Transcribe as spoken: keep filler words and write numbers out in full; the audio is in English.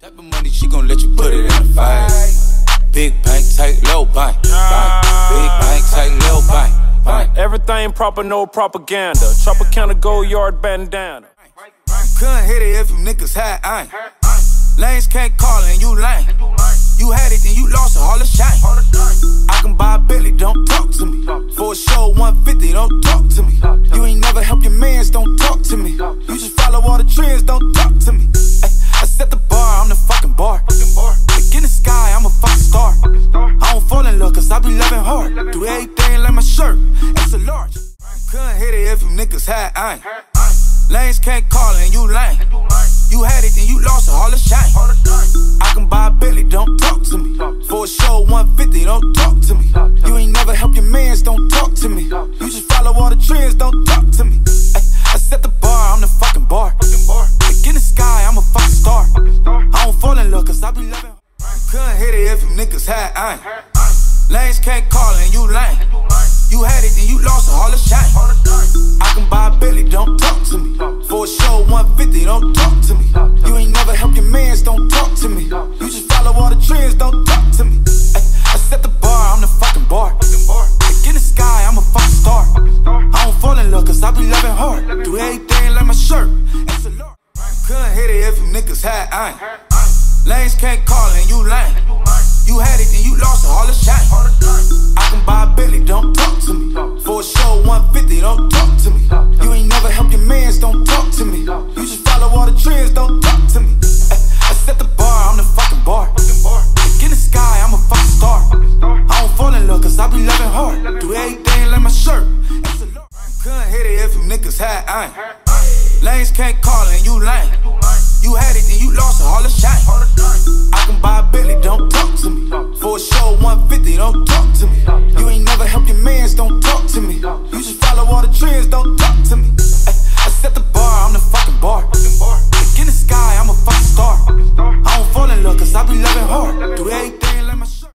Type of money, she gon' let you put it in the fight. Big bank, tight, low bank. Big bank, tight, low bank. Everything proper, no propaganda. Chopper counter, go yard, bandana. Couldn't hit it if you niggas had iron. Lanes can't call and you lame. You had it, then you lost it, all the shame. I can buy a Bentley, don't talk to me. For a show, one fifty, don't talk to me. You ain't never help your mans, don't talk to me. You just follow all the trends, don't talk to me. I set the bar, I'm the fucking bar. Like in the sky, I'm a fucking star. I don't fall in love, cause I be loving hard. Do everything like my shirt, it's a large. Couldn't hit it if you niggas had iron. Lanes can't call and you lame. You had it, then you lost it, all the shame. I can buy a Bentley, don't talk to me. For a show, one fifty, don't talk to me. You ain't never help your mans, don't talk to me. You just follow all the trends, don't talk to me. I set the bar, I'm the fucking bar. Like in the sky, I'm a fucking star. I don't fall in love, cause I be loving. Couldn't hit it if you niggas had iron. Lanes can't call and you lame. You had it, then you lost it, all the shame. I can buy a Bentley, don't talk to me. For a show, one fifty, don't talk to me. You ain't never help your mans, don't talk to me. You just follow all the trends, don't talk to me. I set the bar, I'm the fucking bar. Like in the sky, I'm a fucking star. I don't fall in love, cause I be loving hard. Do everything like my shirt, it's a lark. Couldn't hit it if you niggas had iron. Lanes can't call and you lame. You had it, then you lost it, all the shame. I can buy a Bentley, don't talk to me. For a show, one fifty, don't talk to me. You ain't never help your mans, don't talk to me. You just follow all the trends, don't talk to me.